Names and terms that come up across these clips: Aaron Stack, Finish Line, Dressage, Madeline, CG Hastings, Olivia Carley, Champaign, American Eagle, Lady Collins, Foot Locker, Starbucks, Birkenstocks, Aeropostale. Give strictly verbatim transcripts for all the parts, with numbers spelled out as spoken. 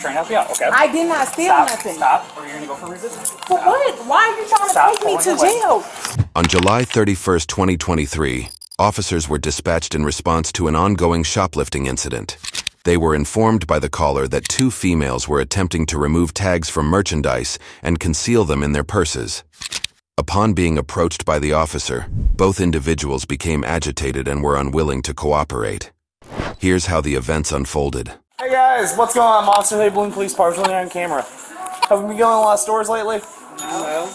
trying to help you out, okay? I did not steal stop, nothing. Stop, or you're going to go for resistance. For what? Why are you trying to stop, take me to jail? On July thirty-first, twenty twenty-three, officers were dispatched in response to an ongoing shoplifting incident. They were informed by the caller that two females were attempting to remove tags from merchandise and conceal them in their purses. Upon being approached by the officer, both individuals became agitated and were unwilling to cooperate. Here's how the events unfolded. Hey guys, what's going on? Monster Day Balloon Police partially on camera. Have we been going to a lot of stores lately? No.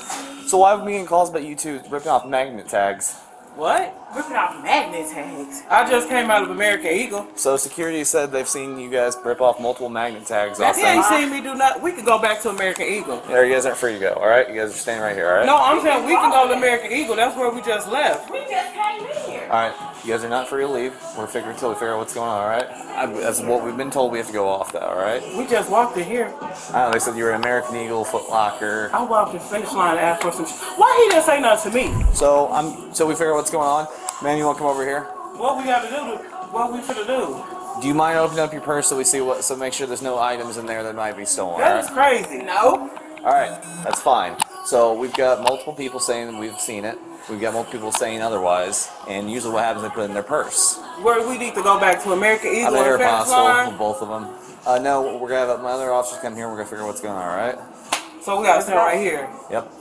So why have we been getting calls about you two ripping off magnet tags? What? Ripping off magnet tags? I just came out of American Eagle. So security said they've seen you guys rip off multiple magnet tags. That's yeah, you seen me do nothing. We can go back to American Eagle. Yeah, you guys aren't free to go, all right? You guys are staying right here, all right? No, I'm saying we can go to American Eagle. That's where we just left. We just came in here. All right, you guys are not free to leave. We're figuring until we figure out what's going on, all right? I, that's what we've been told. We have to go off that, all right? We just walked in here. I don't know, they said you were American Eagle, Foot Locker. I walked in Finish Line and asked for some shit. Why he didn't say nothing to me? So, I'm, so we figured out what's going on. Man, you want to come over here? What we gotta do? What we finna do? Do you mind opening up your purse so we see what? So make sure there's no items in there that might be stolen. That's right? Crazy. No. All right, that's fine. So we've got multiple people saying we've seen it. We've got multiple people saying otherwise. And usually, what happens? They put it in their purse. Where we need to go back to American Eagle or Aeropostale, both of them. Uh, no, we're gonna have my other officers come here. We're gonna figure out what's going on. All right. So we gotta stand right here. Yep.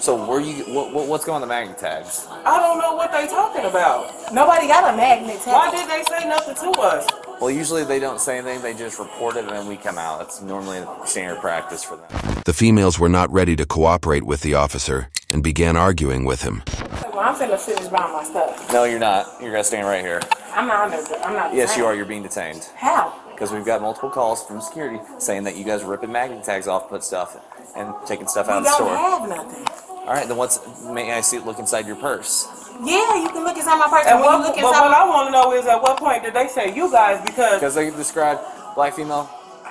So where you what, what what's going on the magnet tags? I don't know what they talking about. Nobody got a magnet tag. Why did they say nothing to us? Well, usually they don't say anything. They just report it and then we come out. It's normally standard practice for them. The females were not ready to cooperate with the officer and began arguing with him. Well, I'm finna finish buying my stuff. No, you're not. You're gonna stand right here. I'm not. I'm not. Yes, you are. You're being detained. How? Because we've got multiple calls from security saying that you guys are ripping magnet tags off, put stuff, and taking stuff out of the store. We don't have nothing. All right, then what's, may I see, look inside your purse? Yeah, you can look inside my purse. And what, look inside but what I want to know is at what point did they say you guys, because... Because they described black female,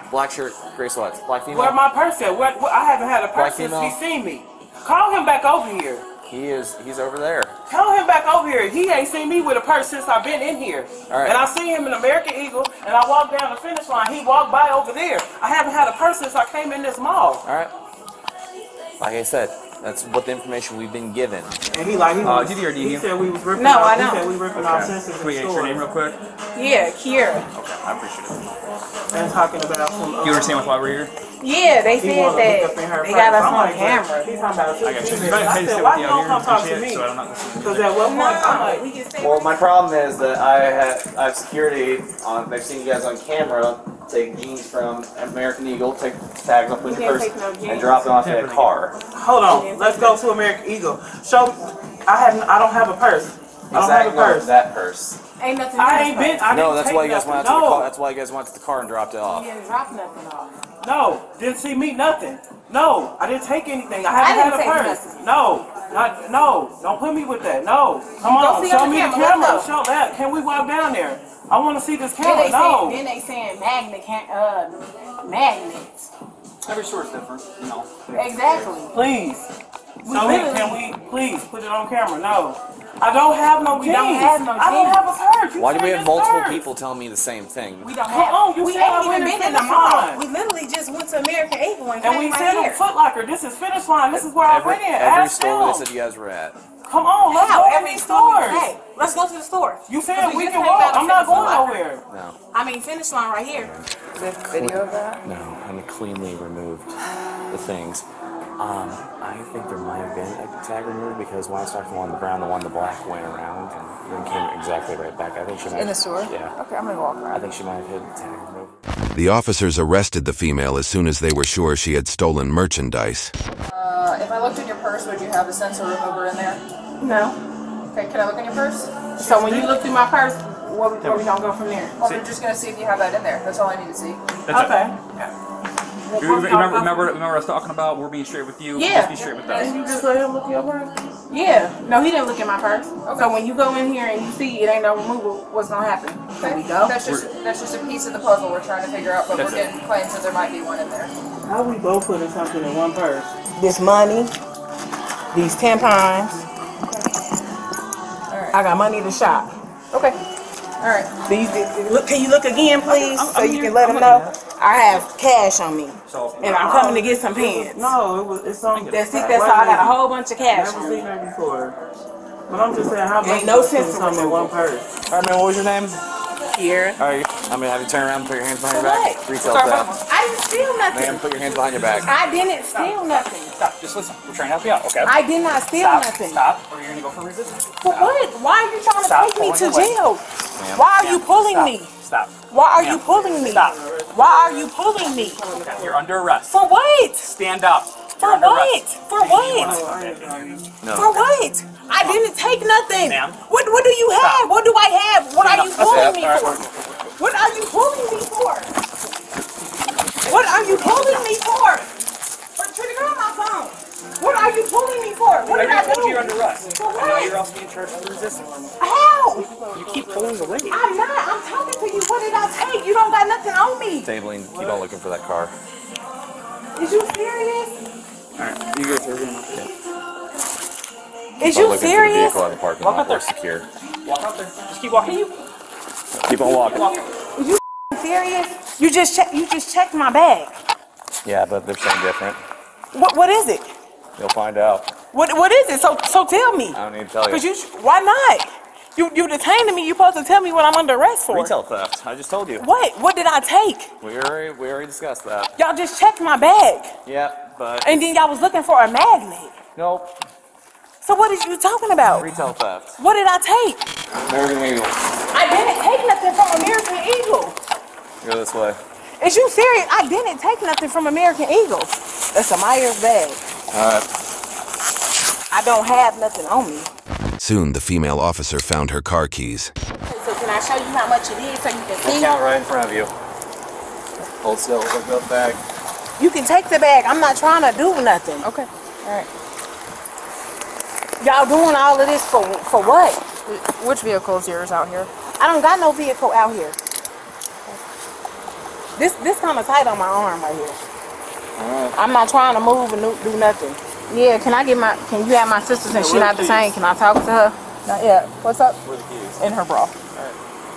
black shirt, gray sweats, black female. Where my purse at? Where, where, I haven't had a purse since he seen me. Call him back over here. He is, he's over there. Call him back over here. He ain't seen me with a purse since I've been in here. All right. And I seen him in American Eagle, and I walked down the Finish Line. He walked by over there. I haven't had a purse since I came in this mall. All right. Like I said, that's what the information we've been given. And he like he, uh, did he, or did he, he said we was ripping. No, out. I know. He said we ripping okay. out senses. Can we get your name real quick? Yeah, Kiera. Okay, I appreciate it. And talking about some. Uh, you understand why we're here? Yeah, they said that they got us on camera. He's talking about. I got you. I said, why you don't come talk to me? Because at what point I'm like. Well, my problem is that I have I have security on. They've seen you guys on camera. Take jeans from American Eagle, take tags off with your purse, no and drop it off in a car. Hold on, let's go to American Eagle. Show me, I have, I don't have a purse. Exactly. I don't have a purse. That purse. Ain't nothing. I ain't been. I no, that's why you guys went out to the car. That's why you guys went to the car and dropped it off. You didn't drop nothing off. No, didn't see me nothing. No, I didn't take anything. I haven't I had a purse. Nothing. No. Not, no, don't put me with that. No, come on, show me the camera. Show that. Can we walk down there? I want to see this camera. Then no. Saying, then they saying magnet, uh, magnets. Every store's different, you know. Exactly. Please, so we, can we please put it on camera? No, I don't have no jeans. We don't have no jeans. I don't have a purse. You Why do we have multiple purse? people telling me the same thing? We don't have. Oh, you we ain't even been in the mall. We literally just went to American Eagle and came and we right said here. Foot Locker. This is Finish Line. This is where every, I went in. Every store they said you guys were at. Come on, let's How? go every store. Hey, let's go to the store. You said we, we can walk. I'm not going nowhere. No. I mean, Finish Line right here. Is there a video of that? No, I mean, cleanly removed the things. Um, I think there might have been a tag removed because when I started the one the brown, the one the black went around and then came exactly right back. I think she might. In the store? Yeah. Okay, I'm gonna walk around. I think she might have hid the tag removed. The officers arrested the female as soon as they were sure she had stolen merchandise. Uh, if I looked in your purse, would you have a sensor remover in there? No. Okay, can I look in your purse? So when you look through my purse, where we gonna go from there? Well, we're just gonna see if you have that in there. That's all I need to see. That's okay. It. Yeah. Remember, remember, remember, remember us talking about we're being straight with you. Yeah. Just be straight with us. And you just let him look at your purse? Yeah. No, he didn't look at my purse. Okay. So when you go in here and you see it ain't no removal, what's gonna happen? Okay. There we go. That's just we're, that's just a piece of the puzzle we're trying to figure out, but we're getting it. claims that there might be one in there. How we both putting something in one purse? This money, these tampons. All right. I got money to shop. Okay. All right. These, these, look, can you look again, please, I'm, I'm, so I'm you here, can let I'm them know. I have cash on me, and I'm coming to get some pants. No, it was it's something. That's it. That's all. I got a whole bunch of cash. Never seen that before. But I'm just saying, how much? Ain't no sense in one purse. All right, man. What was your name? Here. All right. I'm gonna have you turn around and put your hands behind your back. Retail stuff. I didn't steal nothing. Ma'am, put your hands behind your back. I didn't steal nothing. Stop. Just listen. We're trying to help you out. Okay. I did not steal nothing. Stop. Or you're gonna go for resistance. For what? Why are you trying to take me to jail? Why are you pulling me? Stop. Why are you pulling me? Stop. Why are you pulling me? You're under arrest. For what? Stand up. For what? For what? No. For what? I didn't take nothing. What What do you have? What do I have? What are you pulling me for? What are you pulling me for? What are you pulling me for? Turn around my phone. What are you pulling me for? What did I do? You're under arrest. For what? Now you're also being charged with resistance. How? You keep pulling the lady. I'm not. I'm talking to you. What did I take? You don't got nothing on me. Tabling. Keep on looking for that car. Is you serious? All right. You guys are in. Is you serious? Walk out there. Secure. Walk out there. Just keep walking. You... Keep on walking. Are you serious? You just check. You just checked my bag. Yeah, but they're saying different. What What is it? You'll find out. What What is it? So So tell me. I don't need to tell you. Cause you. Why not? You You detained me. You supposed to tell me what I'm under arrest for. Retail theft. I just told you. What What did I take? We already We already discussed that. Y'all just checked my bag. Yeah, but. And then y'all was looking for a magnet. Nope. So what are you talking about? Retail theft. What did I take? American Eagle. I didn't take nothing from American Eagle. Go this way. Is you serious? I didn't take nothing from American Eagle. That's a Myers bag. All right. I don't have nothing on me. Soon, the female officer found her car keys. Okay, so can I show you how much it is so you can see? Look out right in front of you. Hold still. Look up bag. You can take the bag. I'm not trying to do nothing. Okay. All right. Y'all doing all of this for for what? Which vehicle is yours out here? I don't got no vehicle out here. This this kind of tight on my arm right here. Right. I'm not trying to move and do nothing. Yeah, can I get my? Can you have my sister since she's not the same? Can I talk to her? No, yeah. What's up? Where the keys? In her bra. All right.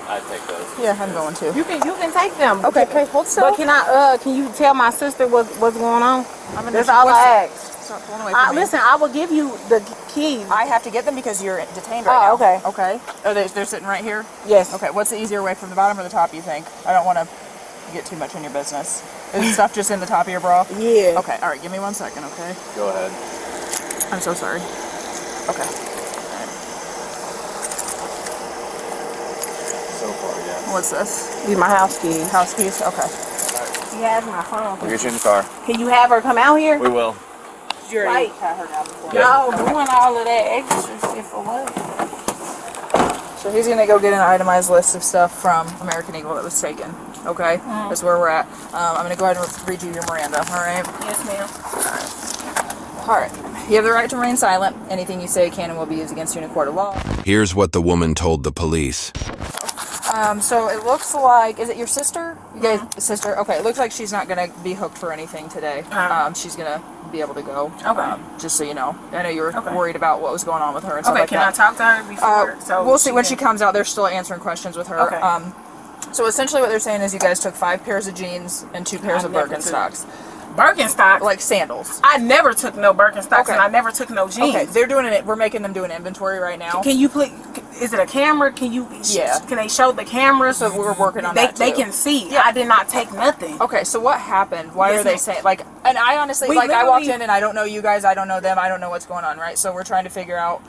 I take those. Yeah, I'm going to. You can you can take them. Okay. Okay. Hold still. But can I? Uh, can you tell my sister what what's going on? I mean, that's all I asked. I, listen, I will give you the keys. I have to get them because you're detained right oh, now. Oh, okay. Okay. Oh, they, they're sitting right here. Yes. Okay. What's the easier way, from the bottom or the top? You think? I don't want to. You get too much in your business. Is stuff just in the top of your bra? Yeah. Okay, all right, give me one second, okay? Go ahead. I'm so sorry. Okay. All right. So far, yeah. What's this? These are my house keys. House keys, okay. Right. He has my phone. We'll get you in the car. Can you have her come out here? We will. You're right. No, doing all of that extra shit for what? So he's gonna go get an itemized list of stuff from American Eagle that was taken. Okay, mm. That's where we're at. Um, I'm going to go ahead and read you your Miranda, all right? Yes, ma'am. All right. All right. You have the right to remain silent. Anything you say can and will be used against you in a court of law. Here's what the woman told the police. Um, so it looks like, is it your sister? You guys, mm-hmm. Sister? Okay, it looks like she's not going to be hooked for anything today. Mm-hmm. um, she's going to... be able to go. Okay. Um, just so you know, I know you were okay. worried about what was going on with her. And stuff okay. Like can that. I talk to her before? Uh, so we'll see when can... she comes out. They're still answering questions with her. Okay. Um, so essentially, what they're saying is you guys took five pairs of jeans and two pairs I of Birkenstocks. Took... Birkenstocks, like sandals. I never took no Birkenstocks, okay. And I never took no jeans. Okay. They're doing it. We're making them do an inventory right now. Can you please? Is it a camera? Can you? Yeah. Can they show the camera? So we were working on they, that. Too. They can see. Yeah. I did not take nothing. Okay. So what happened? Why yes, are they saying like? And I honestly we like I walked in and I don't know you guys. I don't know them. I don't know what's going on. Right. So we're trying to figure out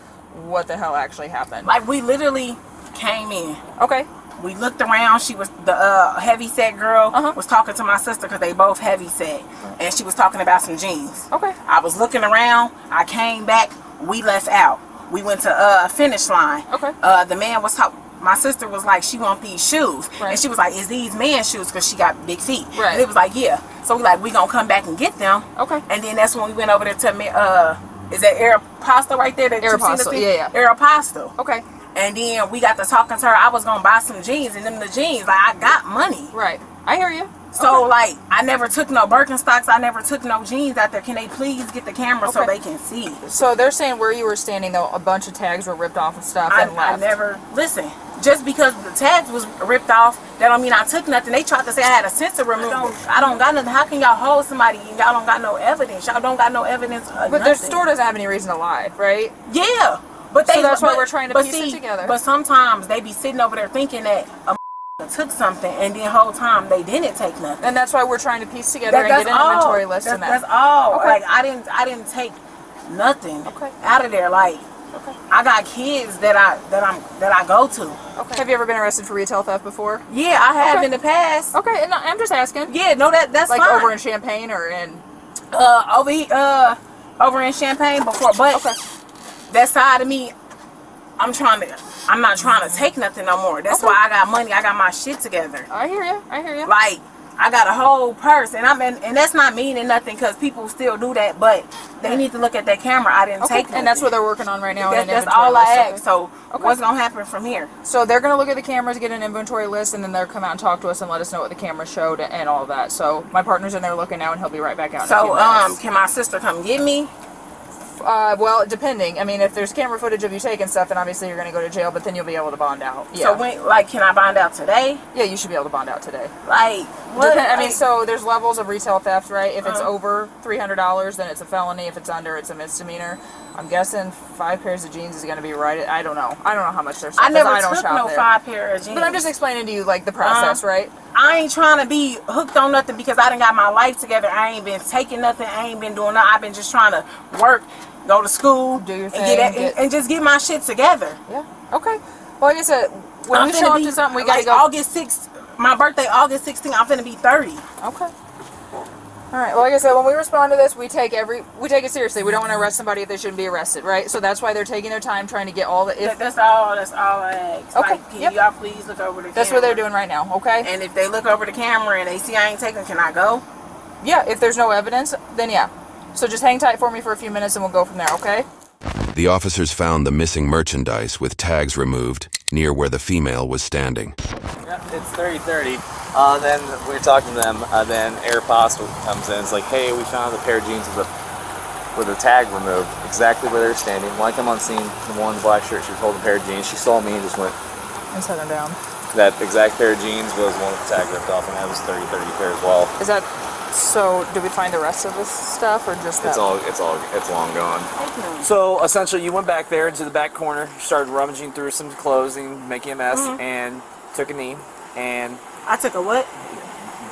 what the hell actually happened. Like we literally came in. Okay. We looked around. She was the uh, heavy set girl uh-huh. was talking to my sister because they both heavy set, uh-huh. and she was talking about some jeans. Okay. I was looking around. I came back. We left out. We went to uh, Finish Line. Okay. Uh, the man was talking. My sister was like, she want these shoes. Right. And she was like, is these man's shoes? Because she got big feet. Right. And it was like, yeah. So we like, we going to come back and get them. Okay. And then that's when we went over there to, uh, is that Aeropostale right there? That Aeropostale, the yeah, yeah. Aeropostale. Okay. And then we got to talking to her. I was going to buy some jeans. And then the jeans, like, I got money. Right. I hear you. So, okay. like, I never took no Birkenstocks. I never took no jeans out there. Can they please get the camera okay. so they can see? So, they're saying where you were standing, though, a bunch of tags were ripped off and stuff I, and left. I never... Listen, just because the tags was ripped off, that don't mean I took nothing. They tried to say I had a sensor removed. I don't, I don't got nothing. How can y'all hold somebody and y'all don't got no evidence? Y'all don't got no evidence But nothing. Their store doesn't have any reason to lie, right? Yeah. But they, so that's but, why we're trying to piece see, it together. But sometimes they be sitting over there thinking that... A took something and the whole time they didn't take nothing, and that's why we're trying to piece together that, and get an all. inventory list that's, and that. that's all okay. like I didn't I didn't take nothing okay. out of there like okay. I got kids that I that I'm that I go to okay. Have you ever been arrested for retail theft before? Yeah, I have okay. in the past. Okay, and I'm just asking. Yeah, no, that that's like fine. Over in Champaign or in uh over uh over in Champaign before, but okay. that side of me, I'm trying to, I'm not trying to take nothing no more. That's okay. why I got money. I got my shit together. I hear you. I hear you. Like, I got a whole purse, and I'm in, and that's not meaning nothing because people still do that, but they need to look at that camera. I didn't okay. take nothing. And that's what they're working on right now. That, that's all I ask. So okay. what's going to happen from here? So they're going to look at the cameras, get an inventory list, and then they'll come out and talk to us and let us know what the camera showed and all that. So my partner's in there looking now, and he'll be right back out. So um, can my sister come get me? Uh, well, depending. I mean, if there's camera footage of you taking stuff, then obviously you're going to go to jail, but then you'll be able to bond out. Yeah. So, when, like, can I bond out today? Yeah, you should be able to bond out today. Like, what? Dep I like, mean, so there's levels of retail theft, right? If uh, it's over three hundred dollars, then it's a felony. If it's under, it's a misdemeanor. I'm guessing five pairs of jeans is going to be right. At, I don't know. I don't know how much they're selling. I never I don't took shop no there. five pair of jeans. But I'm just explaining to you, like, the process, um, right? I ain't trying to be hooked on nothing because I done got my life together. I ain't been taking nothing. I ain't been doing nothing. I've been just trying to work, go to school, do your thing, and, get, get, and, and just get my shit together. Yeah. Okay. Well, like I said, when I'm we show up to something, we like gotta go. August sixth, my birthday, August sixteenth, I'm finna be thirty. Okay. All right. Well, like I said, when we respond to this, we take every we take it seriously. We don't want to arrest somebody if they shouldn't be arrested, right? So that's why they're taking their time trying to get all the. If, that's all. That's all I ask. Okay. Like, can yep. y'all please look over the. That's camera. What they're doing right now. Okay. And if they look over the camera and they see I ain't taking, can I go? Yeah. If there's no evidence, then yeah. So just hang tight for me for a few minutes and we'll go from there. Okay. The officers found the missing merchandise with tags removed near where the female was standing. Yep, it's thirty thirty. Uh, then we're talking to them. Uh, then Aeropostale comes in. It's like, hey, we found a pair of jeans with a, with a tag removed, exactly where they're standing. When I come on scene, the one black shirt, she was holding a pair of jeans. She saw me and just went. And set them down. That exact pair of jeans was one with the tag ripped off, and that was thirty thirty pair as well. Is that so? Did we find the rest of this stuff, or just that? It's all. It's all. It's long gone. Okay. So essentially, you went back there into the back corner, started rummaging through some clothing, making a mess, mm-hmm. and took a knee and. I took a what?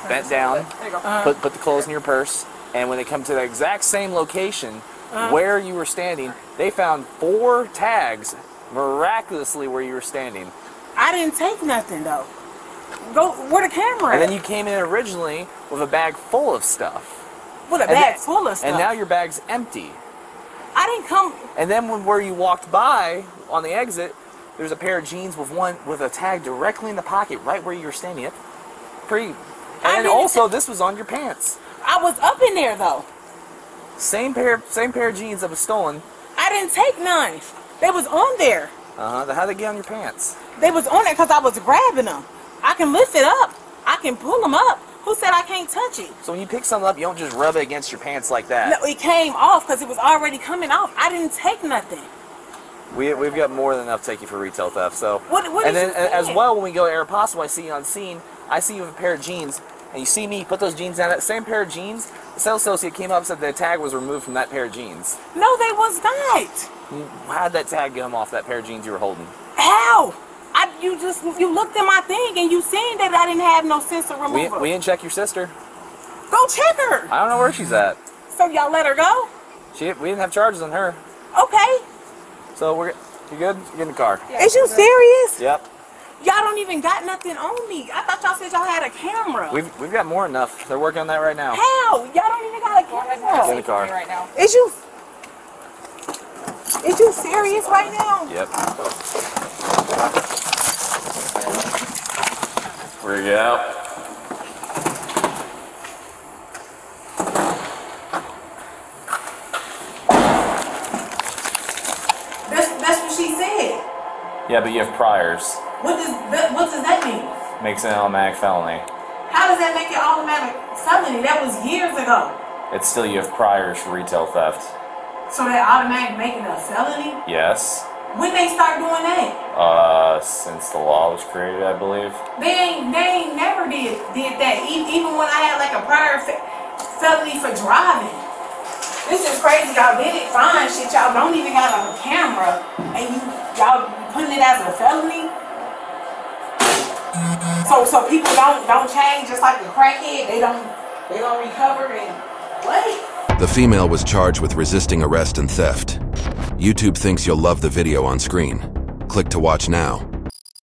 Bent down, there you go. Uh-huh. put, put the clothes in your purse, and when they come to the exact same location uh-huh. where you were standing, they found four tags miraculously where you were standing. I didn't take nothing, though. Go, where the camera And at? Then you came in originally with a bag full of stuff. With a bag then, full of stuff? And now your bag's empty. I didn't come... And then when, where you walked by on the exit, there's a pair of jeans with one with a tag directly in the pocket, right where you were standing. It pretty, and also this was on your pants. I was up in there though. Same pair, same pair of jeans that was stolen. I didn't take none. They was on there. Uh huh. How'd they get on your pants? They was on there because I was grabbing them. I can lift it up. I can pull them up. Who said I can't touch it? So when you pick something up, you don't just rub it against your pants like that. No, it came off because it was already coming off. I didn't take nothing. We, we've got more than enough to take you for retail theft. So, what, what and then as well, when we go to Aeropostale, I see you on scene. I see you with a pair of jeans, and you see me put those jeans down. That same pair of jeans, the sales associate came up and said the tag was removed from that pair of jeans. No, they was not. How did that tag come off that pair of jeans you were holding? How? I, you just you looked at my thing and you seen that I didn't have no sensor removal. We, we didn't check your sister. Go check her. I don't know where she's at. So y'all let her go? She we didn't have charges on her. Okay. So we're you good? Get in the car. Yeah, Is you serious? Yep. Y'all don't even got nothing on me. I thought y'all said y'all had a camera. We've we've got more than enough. They're working on that right now. How? Y'all don't even got a camera. Get in the car. Right now. Is you Is you serious right now? Yep. Where you out? Yeah, but you have priors. What does that, what does that mean? Makes an automatic felony. How does that make it automatic felony? That was years ago. It's still you have priors for retail theft. So that automatic making a felony? Yes. When they start doing that? Uh, since the law was created, I believe. They ain't, they ain't never did did that. Even when I had like a prior fe felony for driving. This is crazy. Y'all did it fine shit. Y'all don't even got a camera, and you y'all putting it as a felony. So so people don't don't change, just like the crackhead. They don't they don't recover and what? The female was charged with resisting arrest and theft. YouTube thinks you'll love the video on screen. Click to watch now.